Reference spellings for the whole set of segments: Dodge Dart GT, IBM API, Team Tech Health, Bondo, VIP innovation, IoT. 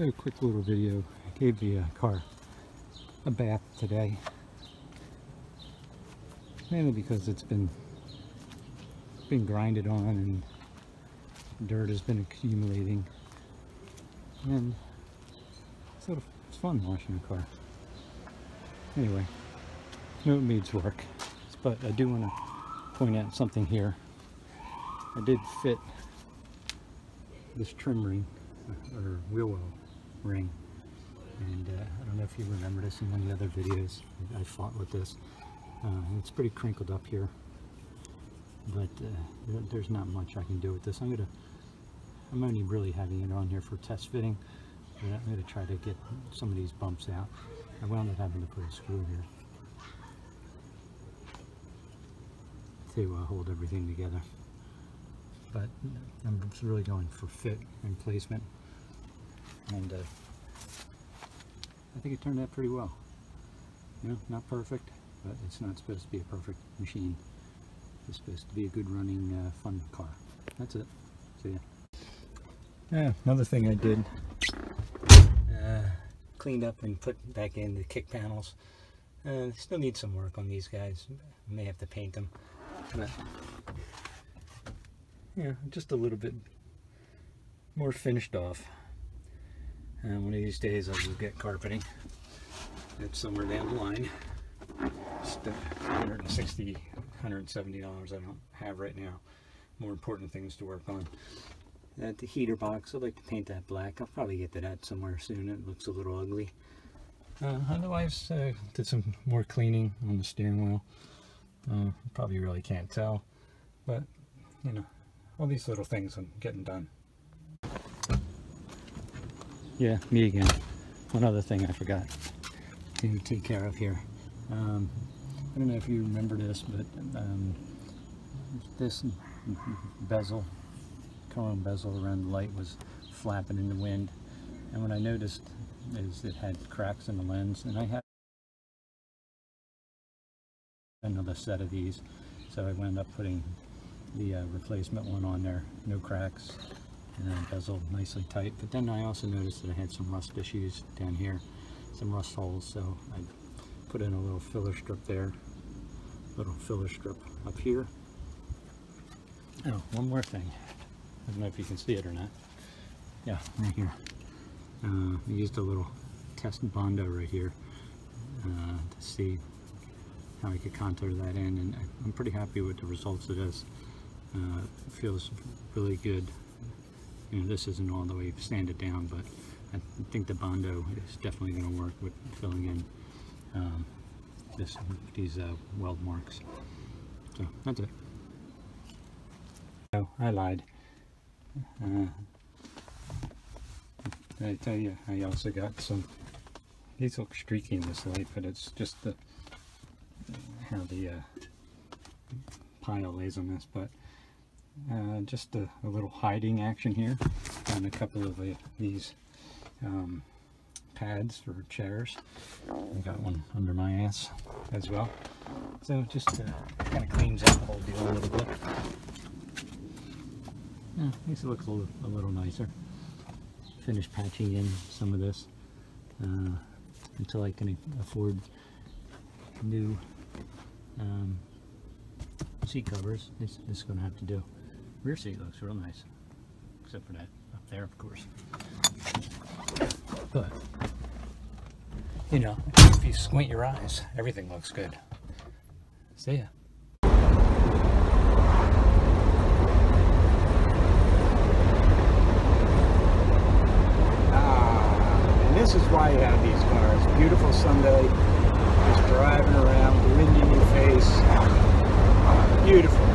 A quick little video. I gave the car a bath today, mainly because it's been grinded on and dirt has been accumulating, and it's fun washing the car. Anyway, no needs work, but I do want to point out something here. I did fit this trim ring, or wheel well ring, and I don't know if you remember this in one of the other videos. I fought with this. It's pretty crinkled up here, but there's not much I can do with this. I'm only really having it on here for test fitting, but I'm going to try to get some of these bumps out. I wound up having to put a screw here to hold everything together, but I'm just really going for fit and placement, and I think it turned out pretty well. You know, not perfect, but it's not supposed to be a perfect machine. It's supposed to be a good running, fun car. That's it. See ya. Yeah, another thing I did, cleaned up and put back in the kick panels. Still need some work on these guys. May have to paint them, but yeah, just a little bit more finished off. And one of these days I'll just get carpeting. That's somewhere down the line. Just $160, $170 I don't have right now. More important things to work on. The heater box, I'd like to paint that black. I'll probably get to that somewhere soon. It looks a little ugly. Otherwise, did some more cleaning on the steering wheel. Probably really can't tell, but you know, all these little things I'm getting done. Yeah, me again. One other thing I forgot to take care of here. I don't know if you remember this, but this bezel, chrome bezel around the light, was flapping in the wind, and what I noticed is it had cracks in the lens, and I had another set of these, so I wound up putting the replacement one on there. No cracks, and bezel nicely tight. But then I also noticed that I had some rust issues down here, some rust holes, so I put in a little filler strip there, little filler strip up here. Oh, one more thing. I don't know if you can see it or not. Yeah, right here. I used a little test Bondo right here to see how I could contour that in, and I'm pretty happy with the results of this. It feels really good. You know, this isn't all the way sanded down, but I think the Bondo is definitely going to work with filling in these weld marks. So that's it. Oh, I lied. I tell you, I also got some. These look streaky in this light, but it's just the how the pile lays on this. But just a little hiding action here on a couple of these pads for chairs. I got one under my ass as well, so just kind of cleans out the whole deal a little bit. Yeah, makes it look a little nicer. Finish patching in some of this until I can afford new seat covers. This is going to have to do. Rear seat looks real nice, except for that up there, of course. But you know, if you squint your eyes, everything looks good. See ya. This is why you have these cars. Beautiful Sunday, just driving around, the wind in your face. Beautiful.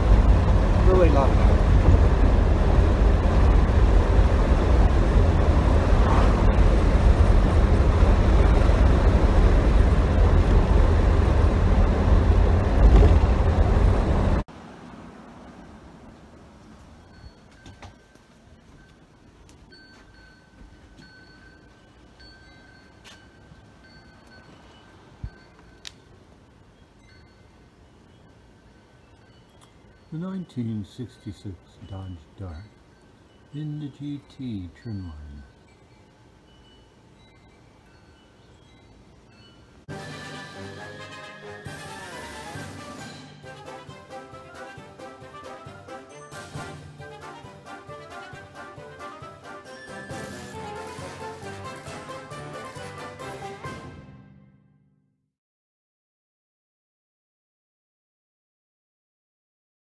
Really love the 1966 Dodge Dart in the GT trim line.